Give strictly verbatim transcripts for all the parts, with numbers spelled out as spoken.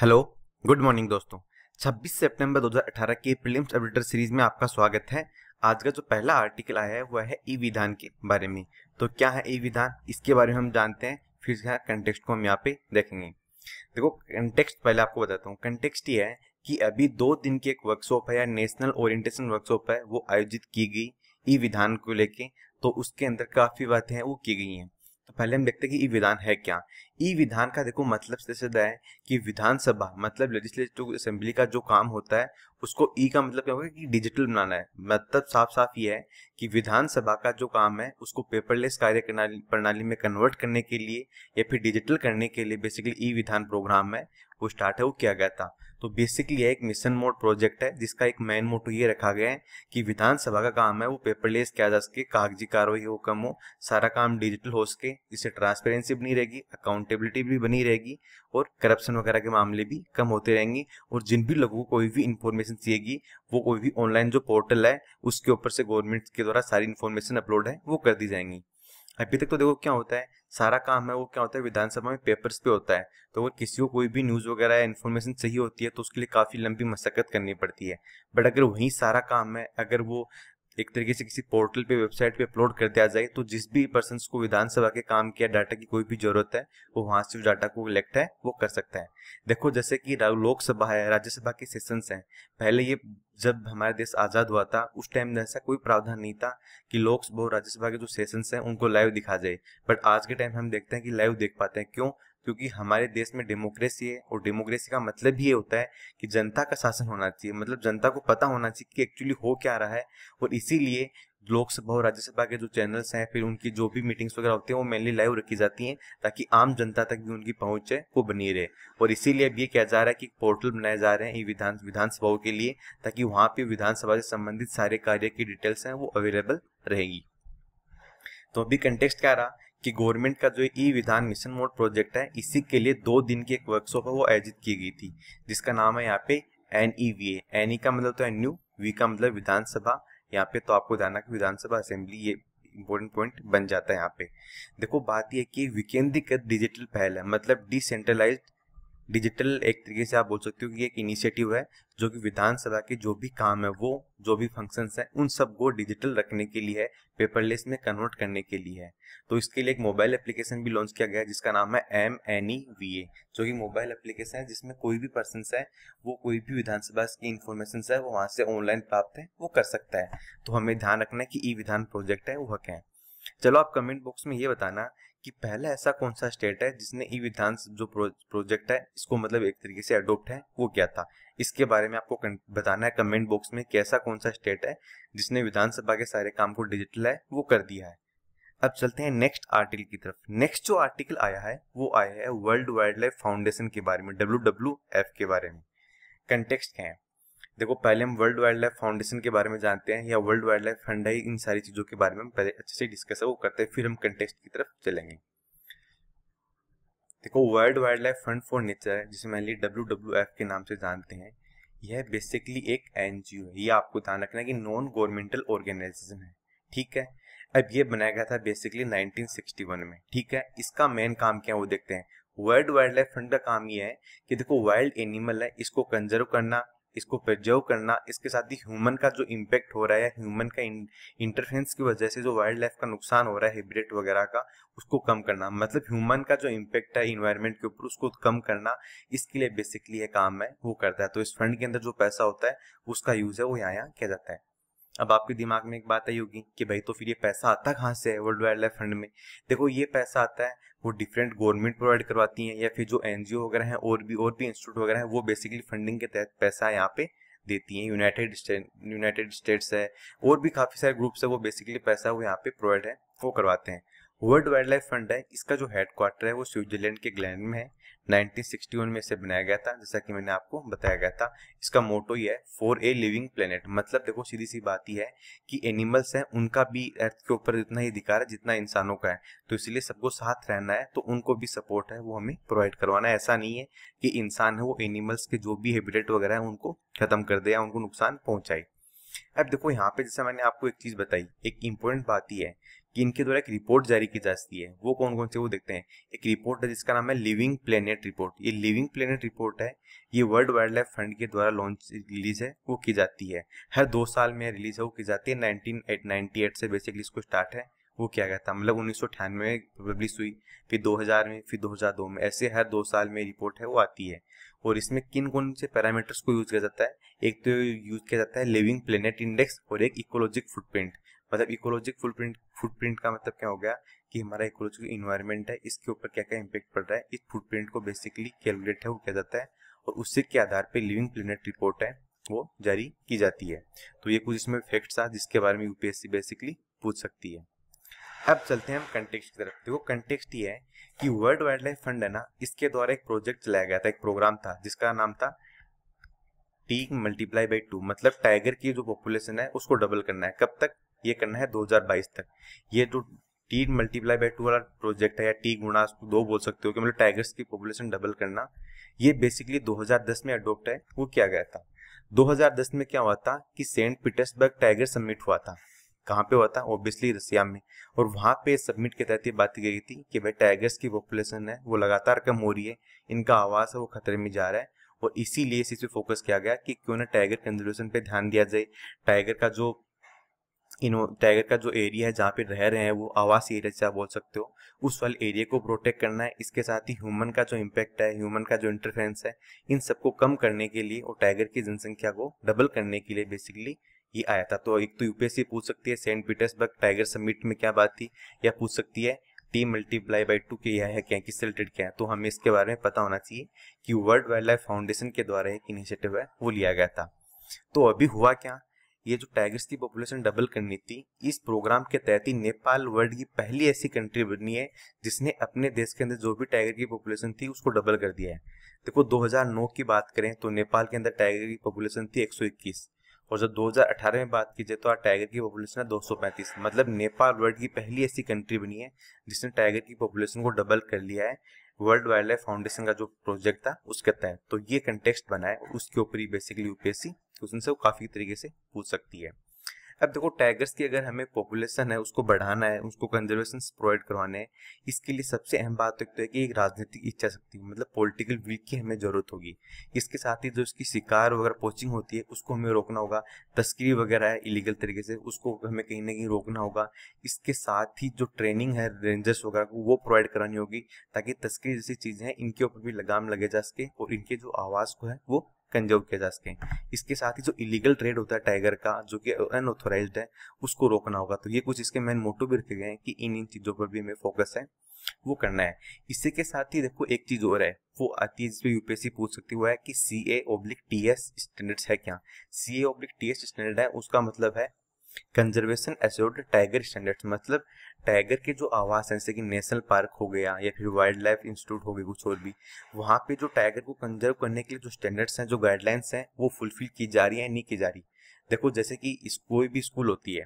Hello good morning दोस्तों, छब्बीस सितंबर दो हज़ार अठारह के प्रीलिम्स एडिटर सीरीज में आपका स्वागत है। आज का जो पहला आर्टिकल आया है वह है ई-विधान के बारे में। तो क्या है ई-विधान, इसके बारे में हम जानते हैं, फिर इसका कंटेक्स्ट को हम यहाँ पे देखेंगे। देखो कंटेक्स्ट पहले आपको बताता हूँ। कंटेक्स्ट ये है कि अभी दो दिन की एक वर्कशॉप है या नेशनल ओरिएंटेशन वर्कशॉप है, वो आयोजित की गई ई-विधान को लेके। तो उसके अंदर काफी बातें हैं वो की गई हैं। तो पहले हम देखते हैं कि ई विधान है क्या। ई विधान का देखो मतलब से सीधा है कि विधानसभा मतलब लेजिस्लेटिव असेंबली का जो काम होता है उसको ई का मतलब क्या होगा कि डिजिटल बनाना है। मतलब साफ साफ ये है कि विधानसभा का जो काम है उसको पेपरलेस कार्य प्रणाली में कन्वर्ट करने के लिए या फिर डिजिटल करने के लिए बेसिकली ई विधान प्रोग्राम है वो स्टार्ट है, वो किया गया था। तो बेसिकली यह एक मिशन मोड प्रोजेक्ट है जिसका एक मेन मोटो ये रखा गया है कि विधानसभा का काम है वो पेपरलेस किया जा सके, कागजी कार्रवाई हो कम हो, सारा काम डिजिटल हो सके। इससे ट्रांसपेरेंसी बनी रहेगी, अकाउंटेबिलिटी भी बनी रहेगी और करप्शन वगैरह के मामले भी कम होते रहेंगे। और जिन भी लोगों को कोई भी इन्फॉर्मेशन चाहिएगी वो कोई भी ऑनलाइन जो पोर्टल है उसके ऊपर से गवर्नमेंट के द्वारा सारी इन्फॉर्मेशन अपलोड है वो कर दी जाएंगी। अभी तक तो देखो क्या होता है, सारा काम है वो क्या होता है विधानसभा में पेपर्स पे होता है। तो अगर किसी को कोई भी न्यूज़ वगैरह या इन्फॉर्मेशन चाहिए होती है तो उसके लिए काफ़ी लंबी मशक्कत करनी पड़ती है। बट अगर वहीं सारा काम है अगर वो एक तरीके से किसी पोर्टल पे वेबसाइट पे अपलोड कर दिया जाए तो जिस भी पर्सन को विधानसभा के काम किया डाटा की कोई भी जरूरत है वो वहाँ से उस डाटा को कलेक्ट है वो कर सकता है। देखो जैसे कि लोकसभा है, राज्यसभा के सेशंस हैं। पहले ये जब हमारा देश आज़ाद हुआ था उस टाइम ऐसा कोई प्रावधान नहीं था कि लोकसभा और राज्यसभा के जो सेशंस हैं उनको लाइव दिखा जाए। बट आज के टाइम हम देखते हैं कि लाइव देख पाते हैं। क्यों? क्योंकि हमारे देश में डेमोक्रेसी है और डेमोक्रेसी का मतलब ये होता है कि जनता का शासन होना चाहिए, मतलब जनता को पता होना चाहिए कि एक्चुअली हो क्या रहा है। और इसीलिए लोकसभा और राज्यसभा के जो चैनल्स हैं फिर उनकी जो भी मीटिंग्स वगैरह होती हैं वो मेनली लाइव रखी जाती हैं ताकि आम जनता तक भी उनकी पहुंच है वो बनी रहे। और इसीलिए अब ये किया जा रहा है कि पोर्टल बनाए जा रहे हैं विधान विधानसभाओं के लिए ताकि वहाँ पर विधानसभा से संबंधित सारे कार्य की डिटेल्स हैं वो अवेलेबल रहेगी। तो अभी कंटेक्स्ट क्या रहा कि गवर्नमेंट का जो ई विधान मिशन मोड प्रोजेक्ट है इसी के लिए दो दिन की एक वर्कशॉप है वो आयोजित की गई थी जिसका नाम है यहाँ पे N E V A. N E का मतलब तो एन यू, वी का मतलब विधानसभा। यहाँ पे तो आपको जाना कि विधानसभा असेंबली, ये इम्पोर्टेंट पॉइंट बन जाता है यहाँ पे। देखो बात यह कि विकेंद्रीकृत डिजिटल पहल है, मतलब डिसेंट्रलाइज डिजिटल एक तरीके से आप बोल सकते हो कि एक इनिशिएटिव है जो कि विधानसभा के जो भी काम है वो जो भी फंक्शंस हैं उन सब को डिजिटल रखने के लिए है, पेपरलेस में कन्वर्ट करने के लिए है। तो इसके लिए एक मोबाइल एप्लीकेशन भी लॉन्च किया गया है जिसका नाम है M N E V A, जो कि मोबाइल एप्लीकेशन है जिसमें कोई भी पर्सन है वो कोई भी विधानसभा की इन्फॉर्मेशन है वो वहाँ से ऑनलाइन प्राप्त है वो कर सकता है। तो हमें ध्यान रखना है कि ई विधान प्रोजेक्ट है वो क्या है। चलो आप कमेंट बॉक्स में ये बताना कि पहला ऐसा कौन सा स्टेट है जिसने ई विधान जो प्रो, प्रोजेक्ट है इसको मतलब एक तरीके से अडोप्ट है वो किया था। इसके बारे में आपको बताना है कमेंट बॉक्स में कि ऐसा कौन सा स्टेट है जिसने विधानसभा के सारे काम को डिजिटल है वो कर दिया है। अब चलते हैं नेक्स्ट आर्टिकल की तरफ। नेक्स्ट जो आर्टिकल आया है वो आया है वर्ल्ड वाइल्ड लाइफ फाउंडेशन के बारे में, डब्ल्यू डब्ल्यू एफ के बारे में। कंटेक्स्ट क्या है, देखो पहले हम वर्ल्ड वाइल्ड लाइफ फाउंडेशन के बारे में जानते हैं या वर्ल्ड वाइल्ड लाइफ फंड है, इन सारी चीज़ों के बारे में हम पहले अच्छे से डिस्कस वो करते हैं फिर हम कंटेक्स्ट की तरफ चलेंगे। देखो world wild life fund for nature जिसे मैंने डब्ल्यू डब्ल्यू एफ के नाम से जानते हैं, यह बेसिकली एक एन जी ओ है। ये आपको ध्यान रखना है कि नॉन गवर्नमेंटल ऑर्गेनाइजेशन है, ठीक है। अब ये बनाया गया था बेसिकली नाइनटीन सिक्सटी वन में, ठीक है। इसका मेन काम क्या है वो देखते हैं। वर्ल्ड वाइल्ड लाइफ फंड का काम ये है कि देखो वाइल्ड एनिमल है इसको कंजर्व करना, इसको प्रिजर्व करना, इसके साथ ही ह्यूमन का जो इम्पैक्ट हो रहा है, ह्यूमन का इंटरफेरेंस की वजह से जो वाइल्ड लाइफ का नुकसान हो रहा है हैबिटेट वगैरह का, उसको कम करना। मतलब ह्यूमन का जो इम्पैक्ट है इन्वायरमेंट के ऊपर उसको कम करना, इसके लिए बेसिकली ये काम है वो करता है। तो इस फंड के अंदर जो पैसा होता है उसका यूज है वो यहाँ यहाँ किया जाता है। अब आपके दिमाग में एक बात आई होगी कि भाई तो फिर ये पैसा आता कहाँ से है वर्ल्ड वाइल्ड लाइफ फंड में। देखो ये पैसा आता है वो डिफरेंट गवर्नमेंट प्रोवाइड करवाती हैं या फिर जो एन जी ओ वगैरह हैं और भी और भी इंस्टीट्यूट वगैरह हैं वो बेसिकली फंडिंग के तहत पैसा यहाँ पे देती हैं। यूनाइटेड यूनाइटेड स्टेट्स है और भी काफ़ी सारे ग्रुप्स है वो बेसिकली पैसा वो यहाँ पे प्रोवाइड है वो करवाते हैं। वर्ल्ड वाइल्ड लाइफ फंड है इसका जो हेडक्वार्टर है वो स्विट्जरलैंड के ग्लैंड में है। नाइनटीन सिक्सटी वन में इसे बनाया गया था जैसा कि मैंने आपको बताया गया था। इसका मोटो ये है फॉर ए लिविंग प्लेनेट, मतलब देखो सीधी सी बात ही है कि एनिमल्स हैं उनका भी अर्थ के ऊपर जितना ही अधिकार है जितना इंसानों का है, तो इसलिए सबको साथ रहना है तो उनको भी सपोर्ट है वो हमें प्रोवाइड करवाना है। ऐसा नहीं है कि इंसान है वो एनिमल्स के जो भी हैबिटेट वगैरह है उनको खत्म कर दे या उनको नुकसान पहुँचाए। अब देखो यहाँ पे जैसे मैंने आपको एक चीज़ बताई, एक इम्पोर्टेंट बात ही है कि इनके द्वारा एक रिपोर्ट जारी की जाती है। वो कौन कौन से, वो देखते हैं। एक रिपोर्ट है जिसका नाम है लिविंग प्लेनेट रिपोर्ट। ये लिविंग प्लेनेट रिपोर्ट है, ये वर्ल्ड वाइल्ड लाइफ फंड के द्वारा लॉन्च रिलीज है, वो की जाती है हर दो साल में रिलीज है, वो की जाती है। नाइनटीन नाइनटी एट से बेसिकली इसको स्टार्ट है, वो क्या कहता है, मतलब उन्नीस सौ अठानवे में पब्लिश हुई, फिर दो हज़ार में, फिर दो हज़ार दो में, ऐसे हर दो साल में रिपोर्ट है वो आती है। और इसमें किन कौन से पैरामीटर्स को यूज़ किया जाता है, एक तो यूज़ किया जाता है लिविंग प्लेनेट इंडेक्स और एक इकोलॉजिक फुटप्रिंट। मतलब इकोलॉजिक फुटप्रिंट फुटप्रिंट का मतलब क्या हो गया कि हमारा इकोलॉजिकल इन्वायरमेंट है, इसके ऊपर क्या क्या इम्पैक्ट पड़ रहा है, इस फुटप्रिंट को बेसिकली कैलकुलेट है वो किया जाता है, और उसी के आधार पर लिविंग प्लेनेट रिपोर्ट है वो जारी की जाती है। तो ये कुछ इसमें फैक्ट्स हैं जिसके बारे में यूपीएससी बेसिकली पूछ सकती है। अब चलते हैं हम कंटेक्स्ट की तरफ। देखो कंटेक्स्ट ये है कि वर्ल्ड वाइल्ड लाइफ फंड है ना, इसके द्वारा एक प्रोजेक्ट चलाया गया था, एक प्रोग्राम था जिसका नाम था टीग मल्टीप्लाई बाई टू। मतलब टाइगर की जो पॉपुलेशन है उसको डबल करना है। कब तक ये करना है? दो हज़ार बाईस तक। ये जो टीग मल्टीप्लाई बाई टू वाला प्रोजेक्ट है, या टी गुणा दो बोल सकते हो, कि मतलब टाइगर्स की पॉपुलेशन डबल करना, ये बेसिकली दो हज़ार दस में अडोप्ट है, वो किया गया था। दो हज़ार दस में क्या हुआ था कि सेंट पीटर्सबर्ग टाइगर समिट हुआ था। कहाँ पे हुआ था? ऑब्वियसली रसिया में। और वहाँ पे सबमिट के तहत ये बात की गई थी कि भाई टाइगर्स की पॉपुलेशन है वो लगातार कम हो रही है, इनका आवास है वो खतरे में जा रहा है, और इसीलिए इसी पे फोकस किया गया कि क्यों ना टाइगर कंजर्वेशन पे ध्यान दिया जाए। टाइगर का जो इनो टाइगर का जो एरिया है जहाँ पे रह रहे हैं, वो आवास एरिया से आप बोल सकते हो, उस वाले एरिया को प्रोटेक्ट करना है। इसके साथ ही ह्यूमन का जो इम्पैक्ट है, ह्यूमन का जो इंटरफेरेंस है, इन सबको कम करने के लिए और टाइगर की जनसंख्या को डबल करने के लिए बेसिकली ये आया था। तो एक तो यूपीएससी पूछ सकती है सेंट पीटर्सबर्ग टाइगर समिट में क्या बात थी, या पूछ सकती है टी मल्टीप्लाई बाई टू के यह है क्या, किससे रिलेटेड क्या है। तो हमें इसके बारे में पता होना चाहिए कि वर्ल्ड वाइल्ड लाइफ फाउंडेशन के द्वारा एक इनिशिएटिव है वो लिया गया था। तो अभी हुआ क्या, ये जो टाइगर्स की पॉपुलेशन डबल करनी थी, इस प्रोग्राम के तहत ही नेपाल वर्ल्ड की पहली ऐसी कंट्री बनी है जिसने अपने देश के अंदर जो भी टाइगर की पॉपुलेशन थी उसको डबल कर दिया है। देखो दो हज़ार नौ की बात करें तो नेपाल के अंदर टाइगर की पॉपुलेशन थी एक सौ इक्कीस, और जब दो हज़ार अठारह में बात की जाए तो आज टाइगर की पॉपुलेशन है दो सौ पैंतीस। मतलब नेपाल वर्ल्ड की पहली ऐसी कंट्री बनी है जिसने टाइगर की पॉपुलेशन को डबल कर लिया है वर्ल्ड वाइल्ड लाइफ फाउंडेशन का जो प्रोजेक्ट था उसके तहत। तो ये कंटेक्स्ट बना है और उसके ऊपर ही बेसिकली यूपीएससी क्वेश्चन से वो काफ़ी तरीके से पूछ सकती है। अब देखो टाइगर्स की अगर हमें पॉपुलेशन है उसको बढ़ाना है, उसको कंजर्वेशन प्रोवाइड करवाना है, इसके लिए सबसे अहम बात तो है कि एक राजनीतिक इच्छा शक्ति, मतलब पॉलिटिकल विल की हमें ज़रूरत होगी। इसके साथ ही जो इसकी शिकार वगैरह पोचिंग होती है उसको हमें रोकना होगा, तस्करी वगैरह है इलीगल तरीके से उसको हमें कहीं ना कहीं रोकना होगा। इसके साथ ही जो ट्रेनिंग है रेंजर्स वगैरह को वो प्रोवाइड करानी होगी, ताकि तस्करी जैसी चीज़ें हैं इनके ऊपर भी लगाम लगे जा सके और इनके जो आवाज़ को है वो कंजर्व किया जा सके। इसके साथ ही जो इलीगल ट्रेड होता है टाइगर का, जो कि अनऑथोराइज्ड है, उसको रोकना होगा। तो ये कुछ इसके मेन मोटिव भी रखे गए हैं कि इन इन चीज़ों पर भी हमें फोकस है वो करना है। इसी के साथ ही देखो एक चीज़ और है वो आती है जिसपे यूपीएससी पूछ सकती है, वो है कि C A oblique T S standards है क्या। C A oblique T S standard है उसका मतलब है कंजर्वेशन एश्योर्ड टाइगर स्टैंडर्ड्स। मतलब टाइगर के जो आवास हैं, जैसे कि नेशनल पार्क हो गया या फिर वाइल्ड लाइफ इंस्टीट्यूट हो गया कुछ और भी, वहाँ पे जो टाइगर को कंजर्व करने के लिए जो स्टैंडर्ड्स हैं, जो गाइडलाइंस हैं, वो फुलफिल की जा रही है नहीं की जा रही। देखो जैसे कि कोई भी स्कूल होती है,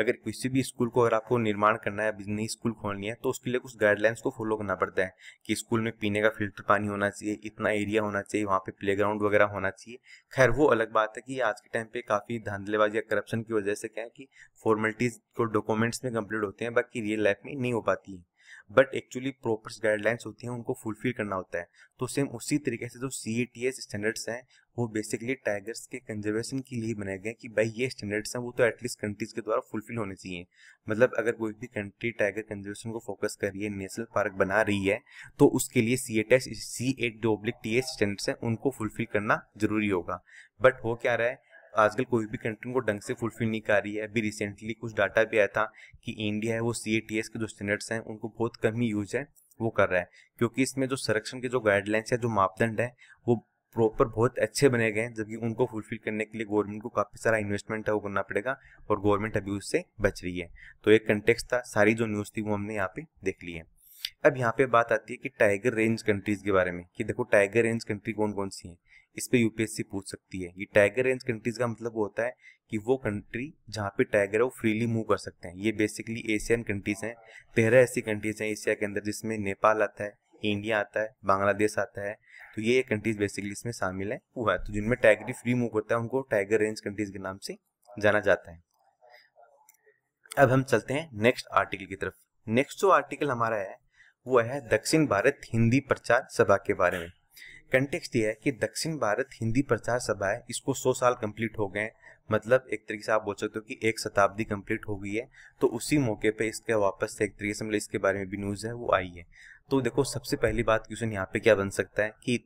अगर किसी भी स्कूल को अगर आपको निर्माण करना है, नई स्कूल खोलनी है, तो उसके लिए कुछ गाइडलाइंस को फॉलो करना पड़ता है कि स्कूल में पीने का फिल्टर पानी होना चाहिए, इतना एरिया होना चाहिए, वहाँ पे प्लेग्राउंड वगैरह होना चाहिए। खैर वो अलग बात है कि आज के टाइम पे काफ़ी धांधलेबाजी या करप्शन की वजह से क्या है कि फॉर्मेलिटीज़ को डॉक्यूमेंट्स में कंप्लीट होते हैं, बाकी रियल लाइफ में नहीं हो पाती है। बट एक्चुअली प्रॉपर गाइडलाइंस होती हैं, उनको फुलफिल करना होता है। तो सेम उसी तरीके से जो सीएटीएस स्टैंडर्ड्स हैं वो बेसिकली टाइगर्स के कंजर्वेशन के लिए बनाए गए कि भाई ये स्टैंडर्ड्स हैं वो तो एटलीस्ट कंट्रीज के द्वारा फुलफिल होने चाहिए। मतलब अगर कोई भी कंट्री टाइगर कंजर्वेशन को फोकस कर रही है, नेशनल पार्क बना रही है, तो उसके लिए सीएटीएस सीएटीएस स्टैंडर्ड्स हैं उनको फुलफिल करना जरूरी होगा। बट हो क्या रहा है, आजकल कोई भी कंट्री को ढंग से फुलफिल नहीं कर रही है। अभी रिसेंटली कुछ डाटा भी आया था कि इंडिया है वो सीएटीएस के जो स्टैंडर्ड्स हैं उनको बहुत कम ही यूज है वो कर रहा है, क्योंकि इसमें जो संरक्षण के जो गाइडलाइंस है, जो मापदंड है, वो प्रॉपर बहुत अच्छे बने गए हैं, जबकि उनको फुलफिल करने के लिए गवर्नमेंट को काफ़ी सारा इन्वेस्टमेंट है वो करना पड़ेगा और गवर्नमेंट अभी उससे बच रही है। तो एक कंटेक्स्ट था, सारी जो न्यूज़ थी वो हमने यहाँ पे देख ली है। अब यहाँ पे बात आती है कि टाइगर रेंज कंट्रीज़ के बारे में कि देखो टाइगर रेंज कंट्री कौन कौन सी हैं, इस पे यूपीएससी पूछ सकती है। ये टाइगर रेंज कंट्रीज़ का मतलब वो होता है कि वो कंट्री जहाँ पे टाइगर है वो फ्रीली मूव कर सकते हैं। ये बेसिकली एशियन कंट्रीज़ हैं, तेरह ऐसी कंट्रीज़ हैं एशिया के अंदर जिसमें नेपाल आता है, इंडिया आता है, बांग्लादेश आता है। तो ये कंट्रीज़ बेसिकली इसमें शामिल है हुआ है। तो जिनमें टाइगर फ्री मूव करता है उनको टाइगर रेंज कंट्रीज़ के नाम से जाना जाता है। अब हम चलते हैं नेक्स्ट आर्टिकल की तरफ। नेक्स्ट जो आर्टिकल हमारा है वो है दक्षिण भारत हिंदी प्रचार सभा के बारे में। कंटेक्स्ट ये है कि दक्षिण भारत हिंदी प्रचार सभा है, इसको सौ साल कंप्लीट हो गए, मतलब एक तरीके से आप बोल सकते हो कि एक शताब्दी कंप्लीट हो गई है। तो उसी मौके पे इसका वापस से एक तरीके से मतलब इसके बारे में भी न्यूज़ है वो आई है। तो देखो सबसे पहली बात क्वेश्चन यहाँ पे क्या बन सकता है कि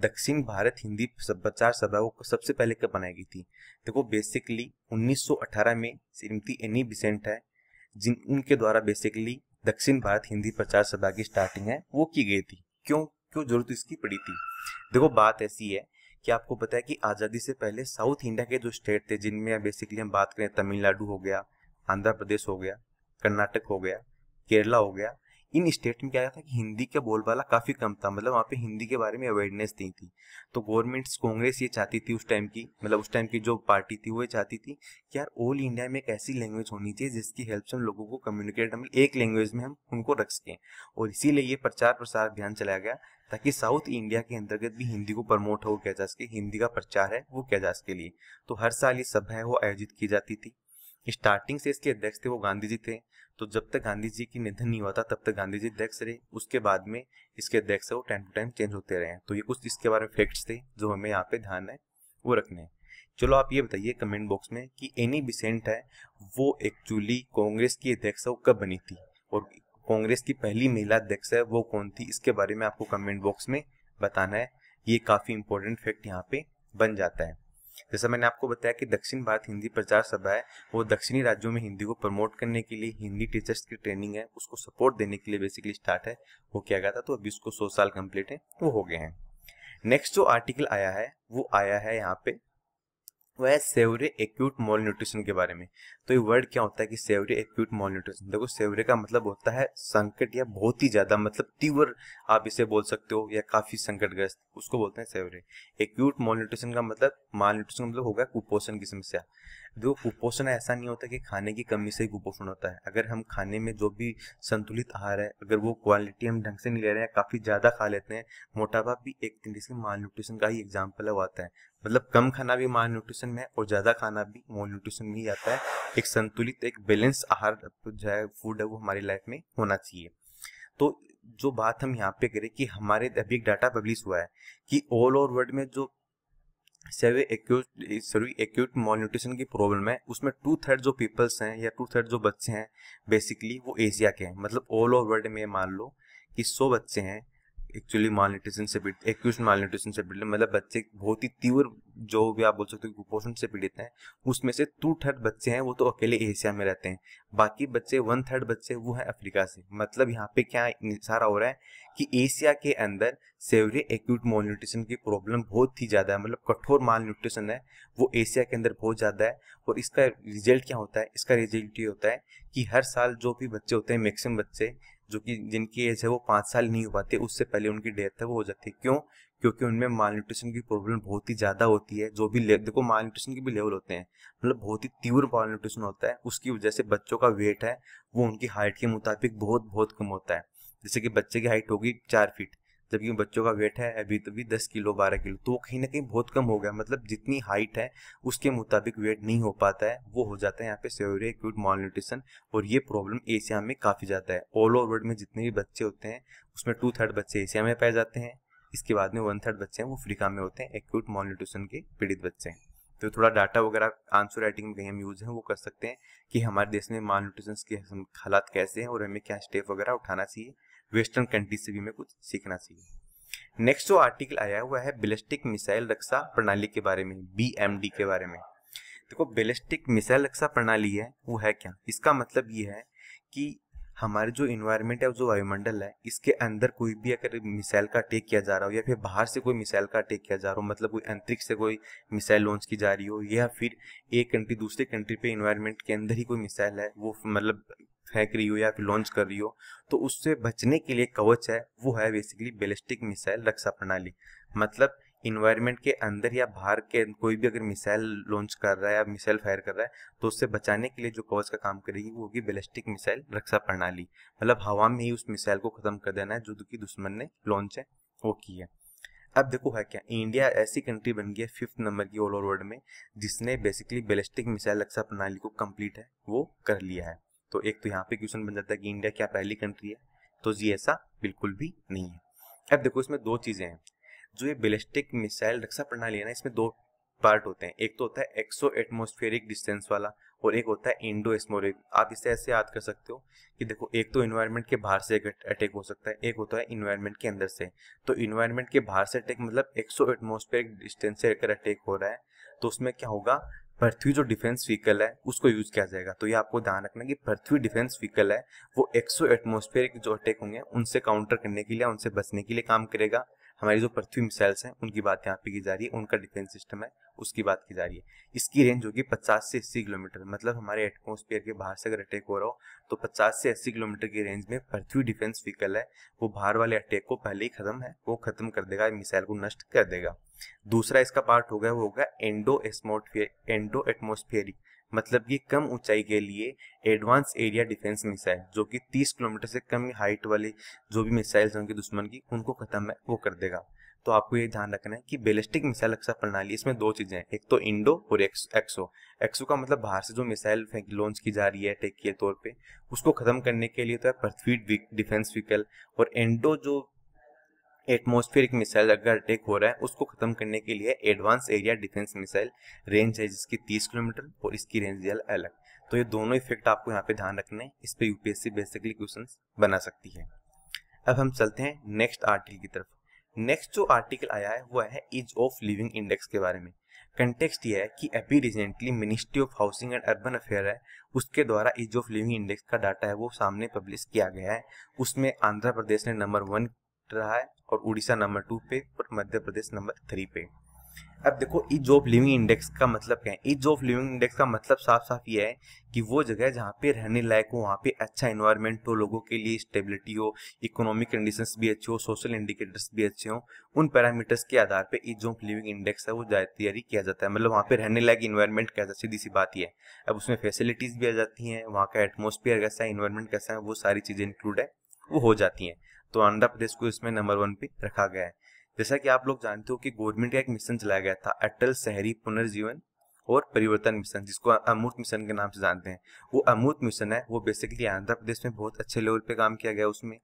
दक्षिण भारत हिंदी प्रचार सभा को सबसे पहले कब बनाई गई थी। देखो बेसिकली उन्नीस सौ अठारह में श्रीमती एनी बेसेंट है जिन उनके द्वारा बेसिकली दक्षिण भारत हिंदी प्रचार सभा की स्टार्टिंग है वो की गई थी। क्यों क्यों जरूरत इसकी पड़ी थी। देखो बात ऐसी है कि आपको पता है कि आज़ादी से पहले साउथ इंडिया के जो स्टेट थे जिनमें बेसिकली हम बात करें तमिलनाडु हो गया, आंध्र प्रदेश हो गया, कर्नाटक हो गया, केरला हो गया, इन स्टेट में क्या था कि हिंदी का बोलबाला काफ़ी कम था, मतलब वहाँ पे हिंदी के बारे में अवेयरनेस दी थी। तो गवर्नमेंट्स कांग्रेस ये चाहती थी उस टाइम की, मतलब उस टाइम की जो पार्टी थी वो ये चाहती थी कि यार ऑल इंडिया में एक ऐसी लैंग्वेज होनी चाहिए जिसकी हेल्प से हम लोगों को कम्युनिकेट मतलब एक लैंग्वेज में हम उनको रख सकें। और इसीलिए ये प्रचार प्रसार अभियान चलाया गया ताकि साउथ इंडिया के अंतर्गत भी हिंदी को प्रमोट हो किया जा सके, हिंदी का प्रचार है वो किया जा सके लिए। तो हर साल ये सभाएं वो आयोजित की जाती थी। स्टार्टिंग से इसके अध्यक्ष थे वो गांधी जी थे। तो जब तक गांधी जी की निधन नहीं हुआ था तब तक गांधी जी अध्यक्ष रहे, उसके बाद में इसके अध्यक्ष वो टाइम टू टाइम चेंज होते रहे हैं। तो ये कुछ इसके बारे में फैक्ट्स थे जो हमें यहाँ पे ध्यान है वो रखने हैं। चलो आप ये बताइए कमेंट बॉक्स में कि एनी बेसेंट है वो एक्चुअली कांग्रेस की अध्यक्ष वो कब बनी थी और कांग्रेस की पहली महिला अध्यक्ष है वो कौन थी, इसके बारे में आपको कमेंट बॉक्स में बताना है। ये काफ़ी इंपॉर्टेंट फैक्ट यहाँ पे बन जाता है। जैसा मैंने आपको बताया कि दक्षिण भारत हिंदी प्रचार सभा है वो दक्षिणी राज्यों में हिंदी को प्रमोट करने के लिए, हिंदी टीचर्स की ट्रेनिंग है उसको सपोर्ट देने के लिए बेसिकली स्टार्ट है वो किया गया था। तो अभी उसको सौ साल कंप्लीट है वो हो गए हैं। नेक्स्ट जो आर्टिकल आया है वो आया है यहाँ पे वह है सेवरे एक्यूट मॉल न्यूट्रिशन के बारे में। तो ये वर्ड क्या होता है कि सेवरे एक्यूट मॉल न्यूट्रिशन। देखो सेवरे का मतलब होता है संकट या बहुत ही ज़्यादा, मतलब तीव्र आप इसे बोल सकते हो या काफ़ी संकटग्रस्त, उसको बोलते हैं सेवरे। एक्यूट मॉल न्यूट्रिशन का मतलब मॉल न्यूट्रिशन मतलब होगा कुपोषण की समस्या। देखो कुपोषण ऐसा नहीं होता कि खाने की कमी से ही कुपोषण होता है। अगर हम खाने में जो भी संतुलित आहार है अगर वो क्वालिटी हम ढंग से नहीं ले रहे हैं, काफ़ी ज़्यादा खा लेते हैं, मोटापा भी एक तरीके से मॉल न्यूट्रिशन का ही एग्जाम्पल आता है। मतलब कम खाना भी मॉल न्यूट्रिशन में और ज़्यादा खाना भी मॉल न्यूट्रिशन में ही आता है। एक संतुलित एक बैलेंस आहार जो है फूड है वो हमारी लाइफ में होना चाहिए। तो जो बात हम यहाँ पे करें कि हमारे अभी एक डाटा पब्लिश हुआ है कि ऑल ओवर वर्ल्ड में जो severe acute sorry acute malnutrition की प्रॉब्लम है उसमें टू थर्ड जो पीपल्स हैं या टू थर्ड जो बच्चे हैं बेसिकली वो एशिया के हैं। मतलब ऑल ओवर वर्ल्ड में मान लो कि सौ बच्चे हैं एक्चुअली मॉल न्यूट्रिशन से पीड़ित, एक्यूट मॉल न्यूट्रिशन से पीड़ित, मतलब बच्चे बहुत ही तीव्र जो भी आप बोल सकते हो कुपोषण से पीड़ित हैं। उसमें से टू थर्ड बच्चे हैं वो तो अकेले एशिया में रहते हैं, बाकी बच्चे वन थर्ड बच्चे वो हैं अफ्रीका से। मतलब यहाँ पे क्या इशारा हो रहा है कि एशिया के अंदर सेवरे एक्यूट मॉल न्यूट्रिशन की प्रॉब्लम बहुत ही ज़्यादा है, मतलब कठोर मॉल न्यूट्रिशन है वो एशिया के अंदर बहुत ज़्यादा है। और इसका रिजल्ट क्या होता है, इसका रिजल्ट ये होता है कि हर साल जो भी बच्चे होते हैं मैक्सिमम बच्चे जो कि जिनकी एज है वो पाँच साल नहीं हो पाते उससे पहले उनकी डेथ है वो हो जाती है। क्यों? क्योंकि उनमें मॉल न्यूट्रिशन की प्रॉब्लम बहुत ही ज़्यादा होती है। जो भी ले देखो मॉल न्यूट्रिशन के भी लेवल होते हैं, मतलब बहुत ही तीव्र मॉल न्यूट्रिशन होता है उसकी वजह से बच्चों का वेट है वो उनकी हाइट के मुताबिक बहुत बहुत कम होता है। जैसे कि बच्चे की हाइट होगी चार फीट जबकि बच्चों का वेट है अभी तभी दस किलो बारह किलो, तो कहीं ना कहीं बहुत कम हो गया। मतलब जितनी हाइट है उसके मुताबिक वेट नहीं हो पाता है, वो हो जाता है यहाँ पे सेवरे एक्यूट मॉल न्यूट्रिशन। और ये प्रॉब्लम एशिया में काफ़ी ज़्यादा है। ऑल ओवर वर्ल्ड में जितने भी बच्चे होते हैं उसमें टू थर्ड बच्चे एशिया में पाए जाते हैं, इसके बाद में वन थर्ड बच्चे हैं वो अफ्रीका में होते हैं एक्यूट मॉल न्यूट्रिशन के पीड़ित बच्चे। तो थोड़ा डाटा वगैरह आंसर राइटिंग में कहीं हम यूज़ हैं वो कर सकते हैं कि हमारे देश में मॉल न्यूट्रिशन के हालात कैसे हैं और हमें क्या स्टेप वगैरह उठाना चाहिए, वेस्टर्न कंट्रीज से भी हमें कुछ सीखना चाहिए। नेक्स्ट जो आर्टिकल आया हुआ है बैलिस्टिक मिसाइल रक्षा प्रणाली के बारे में, बी एम डी के बारे में। देखो बैलिस्टिक मिसाइल रक्षा प्रणाली है वो है क्या, इसका मतलब ये है कि हमारे जो इन्वायरमेंट है जो वायुमंडल है इसके अंदर कोई भी अगर मिसाइल का अटैक किया जा रहा हो या फिर बाहर से कोई मिसाइल का अटैक किया जा रहा हो, मतलब कोई अंतरिक्ष से कोई मिसाइल लॉन्च की जा रही हो या फिर एक कंट्री दूसरे कंट्री पे इन्वायरमेंट के अंदर ही कोई मिसाइल है वो मतलब फेंक रही हो या फिर लॉन्च कर रही हो, तो उससे बचने के लिए कवच है वो है बेसिकली बैलिस्टिक मिसाइल रक्षा प्रणाली। मतलब इन्वायरमेंट के अंदर या बाहर के कोई भी अगर मिसाइल लॉन्च कर रहा है या मिसाइल फायर कर रहा है तो उससे बचाने के लिए जो कवच का काम करेगी वो होगी बैलिस्टिक मिसाइल रक्षा प्रणाली। मतलब हवा में ही उस मिसाइल को खत्म कर देना है जो कि दुश्मन ने लॉन्च है वो की है। अब देखो है क्या, इंडिया ऐसी कंट्री बन गई है फिफ्थ नंबर की ऑल ओवर वर्ल्ड में जिसने बेसिकली बैलिस्टिक मिसाइल रक्षा प्रणाली को कम्प्लीट है वो कर लिया है। तो एक तो यहाँ पे क्वेश्चन बन जाता है कि इंडिया क्या पहली कंट्री है, तो जी ऐसा बिल्कुल भी नहीं है। अब देखो इसमें दो चीज़ें हैं, जो ये बैलिस्टिक मिसाइल रक्षा प्रणाली है ना, इसमें दो पार्ट होते हैं, एक तो होता है एक्सो एटमोस्फेरिक डिस्टेंस वाला और एक होता है इंडो एस्मोरिक। आप इसे ऐसे याद कर सकते हो कि देखो एक तो इन्वायरमेंट के बाहर से अटैक हो सकता है, एक होता है इन्वायरमेंट के अंदर से। तो इन्वायरमेंट के बाहर से अटैक मतलब एक्सो एटमोस्फेरिक डिस्टेंस से अगर अटैक हो रहा है तो उसमें क्या होगा, पृथ्वी जो डिफेंस व्हीकल है उसको यूज किया जाएगा। तो ये आपको ध्यान रखना कि पृथ्वी डिफेंस व्हीकल है वो एक्सो एटमोस्फेरिक जो अटैक होंगे उनसे काउंटर करने के लिए, उनसे बचने के लिए काम करेगा। हमारी जो पृथ्वी मिसाइल्स हैं उनकी बात यहाँ पे की जा रही है, उनका डिफेंस सिस्टम है उसकी बात की जा रही है। इसकी रेंज होगी पचास से अस्सी किलोमीटर, मतलब हमारे एटमोस्फेयर के बाहर से अगर अटैक हो रहा हो तो पचास से अस्सी किलोमीटर की रेंज में पृथ्वी डिफेंस व्हीकल है वो बाहर वाले अटैक को पहले ही खत्म है, वो खत्म कर देगा, मिसाइल को नष्ट कर देगा। दूसरा इसका पार्ट होगा वो होगा एंडो एस्मोस्फेरिक एंडो एटमोस्फेरिक, मतलब कि कम ऊंचाई के लिए एडवांस एरिया डिफेंस मिसाइल, जो कि तीस किलोमीटर से कम हाइट वाले जो भी मिसाइल्स होंगे दुश्मन की उनको खत्म है वो कर देगा। तो आपको ये ध्यान रखना है कि बैलिस्टिक मिसाइल रक्षा प्रणाली, इसमें दो चीजें हैं, एक तो इंडो और एक्सो। एक्सो का मतलब बाहर से जो मिसाइल लॉन्च की जा रही है अटैक के तौर पे उसको खत्म करने के लिए तो है पृथ्वी डिफेंस व्हीकल, और एंडो जो एटमॉस्फेरिक मिसाइल अगर अटैक हो रहा है उसको खत्म करने के लिए advance area defence missile, range है जिसकी तीस किलोमीटर और इसकी रेंज अलग। तो ये दोनों इफेक्ट आपको यहाँ पे ध्यान रखने हैं, इस पे यूपीएससी बेसिकली क्वेश्चंस बना सकती है। अब हम चलते हैं नेक्स्ट आर्टिकल की तरफ। नेक्स्ट जो आर्टिकल आया है वह है ईज ऑफ लिविंग इंडेक्स के बारे में। कंटेक्स्ट ये है कि अभी recently ministry of housing and urban affair है उसके द्वारा ईज ऑफ लिविंग इंडेक्स का डाटा है वो सामने पब्लिश किया गया है। उसमें आंध्र प्रदेश ने नंबर वन रहा है और उड़ीसा नंबर टू पे और मध्य प्रदेश नंबर थ्री पे। अब देखो ईज ऑफ लिविंग इंडेक्स का मतलब क्या है, ईज ऑफ लिविंग इंडेक्स का मतलब साफ साफ ये है कि वो जगह जहाँ पे रहने लायक हो, वहाँ पे अच्छा इन्वायरमेंट हो, लोगों के लिए स्टेबिलिटी हो, इकोनॉमिक कंडीशंस भी अच्छी हो, सोशल इंडिकेटर्स भी अच्छे हों, उन पैरामीटर्स के आधार पे ईज ऑफ लिविंग इंडेक्स है वो तैयारी किया जाता है। मतलब वहाँ पे रहने लायक इन्वायरमेंट कैसा, सीधी सी बात ही है। अब उसमें फैसिलिटीज भी आ जाती हैं, वहाँ का एटमोस्फियर कैसा है, इन्वायरमेंट कैसा है, वो सारी चीज़ें इंक्लूड है वो हो जाती हैं। तो आंध्र प्रदेश को इसमें नंबर वन पे रखा गया है। जैसा कि आप लोग जानते हो कि गवर्नमेंट का एक मिशन चलाया गया था अटल शहरी पुनर्जीवन और परिवर्तन मिशन, जिसको अमृत मिशन के नाम से जानते हैं। वो अमृत मिशन है वो बेसिकली आंध्र प्रदेश में बहुत अच्छे लेवल पे काम किया गया, उसमें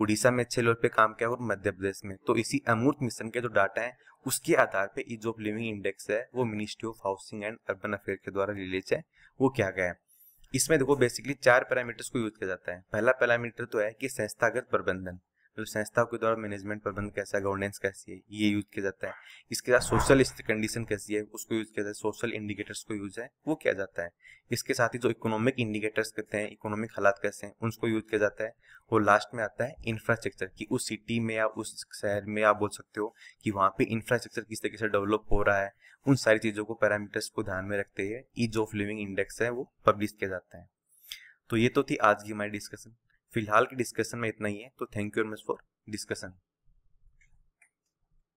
उड़ीसा में अच्छे लेवल पे काम किया और मध्य प्रदेश में। तो इसी अमृत मिशन के जो डाटा है उसके आधार पे ईज ऑफ लिविंग इंडेक्स है वो ministry of housing and urban affair के द्वारा रिलीज है वो किया गया है। इसमें देखो बेसिकली चार पैरामीटर्स को यूज किया जाता है। पहला पैरामीटर तो है कि संस्थागत प्रबंधन, तो संस्थाओं के द्वारा मैनेजमेंट प्रबंधन कैसा है, गवर्नेंस कैसी है, ये यूज किया जाता है। इसके साथ सोशल कंडीशन कैसी है उसको यूज किया जाता है, सोशल इंडिकेटर्स को यूज है वो किया जाता है। इसके साथ ही जो इकोनॉमिक इंडिकेटर्स कहते हैं, इकोनॉमिक हालात कैसे हैं, उनको यूज किया जाता है। और लास्ट में आता है इंफ्रास्ट्रक्चर, कि उस सिटी में या उस शहर में आप बोल सकते हो कि वहाँ पे इंफ्रास्ट्रक्चर किस तरीके से डेवलप हो रहा है, उन सारी चीज़ों को पैरामीटर्स को ध्यान में रखते हुए ईज ऑफ लिविंग इंडेक्स है वो पब्लिश किया जाता है। तो ये तो थी आज की हमारी डिस्कशन। फिलहाल की डिस्कशन में इतना ही है, तो thank you very much for discussion.